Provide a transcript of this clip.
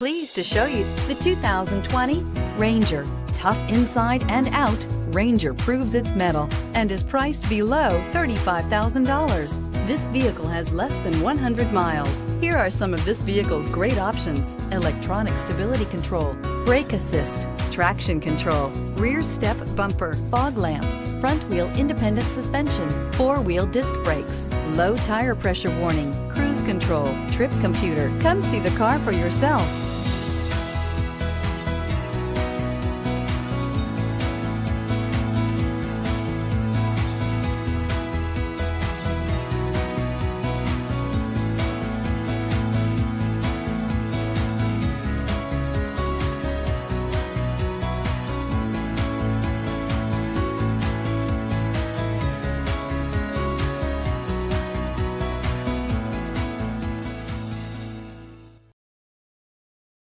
Pleased to show you the 2020 Ranger. Tough inside and out, Ranger proves its mettle and is priced below $35,000. This vehicle has less than 100 miles. Here are some of this vehicle's great options: electronic stability control, brake assist, traction control, rear step bumper, fog lamps, front wheel independent suspension, four-wheel disc brakes, low tire pressure warning, cruise control, trip computer. Come see the car for yourself.